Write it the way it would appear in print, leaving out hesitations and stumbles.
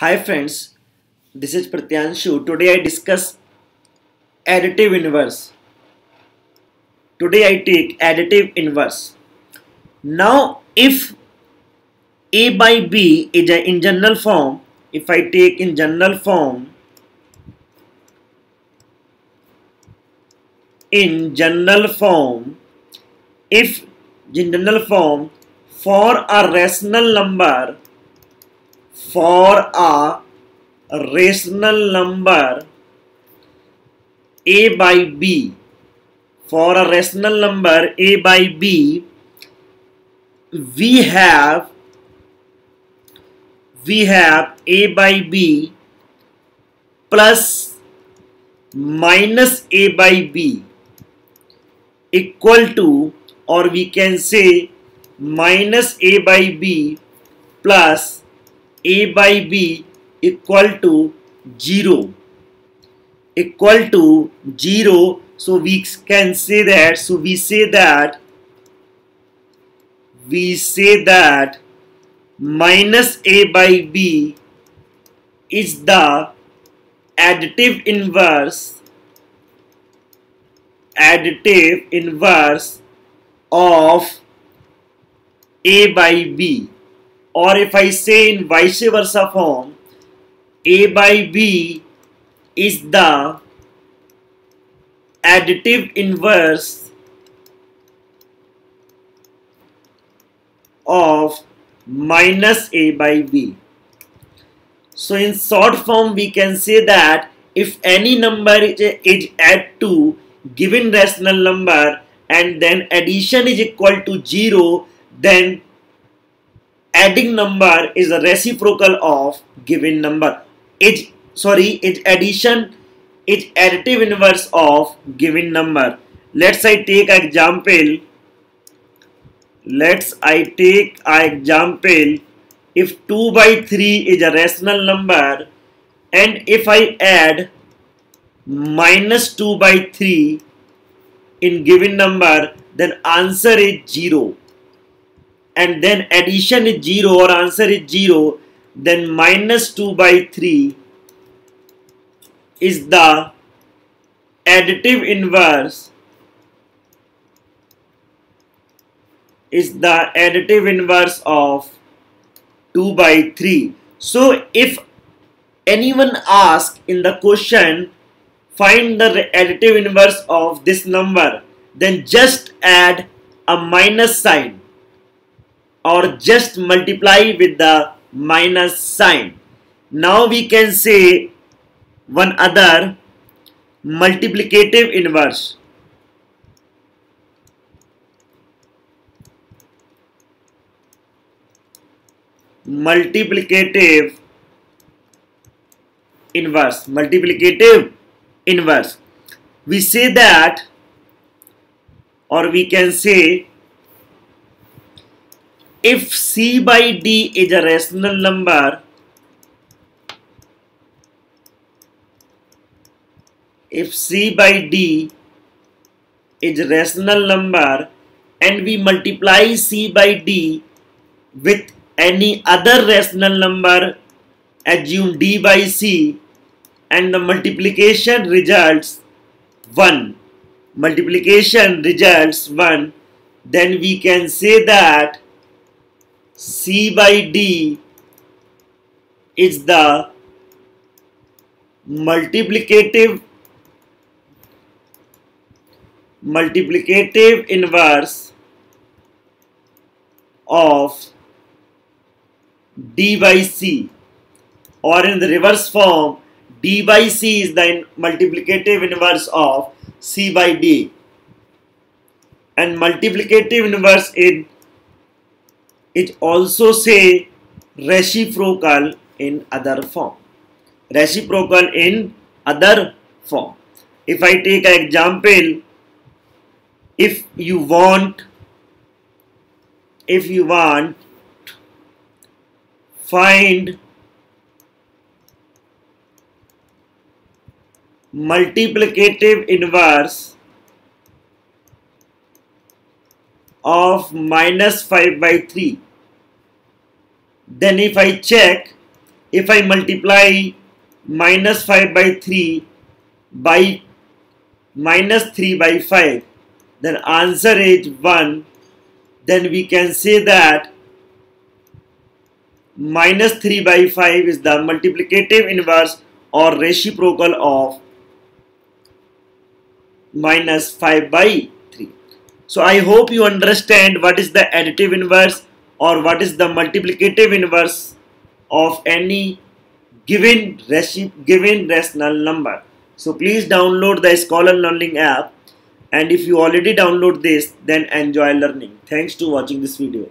Hi friends, this is Pratyanshu. Today I discuss additive inverse. Today I take additive inverse. Now if A by B is in general form, if I take in general form, if in general form for a rational number A by B, for a rational number A by B, we have A by B plus minus A by B equal to, or we can say minus A by B plus A by B equal to 0. So we can say that, we say that minus A by B is the additive inverse of A by B. Or if I say in vice versa form, A by B is the additive inverse of minus A by B. So in short form we can say that if any number is add to given rational number and then addition is equal to 0, then adding number is a reciprocal of given number. Its additive inverse of given number. Let's take an example. If 2 by 3 is a rational number and if I add minus 2 by 3 in given number, then answer is 0. And then addition is 0 or answer is 0, then minus 2 by 3 is the additive inverse of 2 by 3. So if anyone asks in the question, find the additive inverse of this number, then just add a minus sign, or just multiply with the minus sign. Now we can say one other multiplicative inverse. Multiplicative inverse. We say that, or we can say, if C by D is a rational number, and we multiply C by D with any other rational number, assume D by C, and the multiplication results 1. Then we can say that C by D is the multiplicative inverse of D by C, or in the reverse form, D by C is the multiplicative inverse of C by D, and multiplicative inverse in it also say reciprocal in other form. If I take an example, if you want find multiplicative inverse of minus 5 by 3. Then if I check, if I multiply minus 5 by 3 by minus 3 by 5, then answer is 1. Then we can say that minus 3 by 5 is the multiplicative inverse or reciprocal of minus 5 by 3. So I hope you understand what is the additive inverse or what is the multiplicative inverse of any given rational number. So please download the Scholar Learning app, and if you already download this, then enjoy learning. Thanks for watching this video.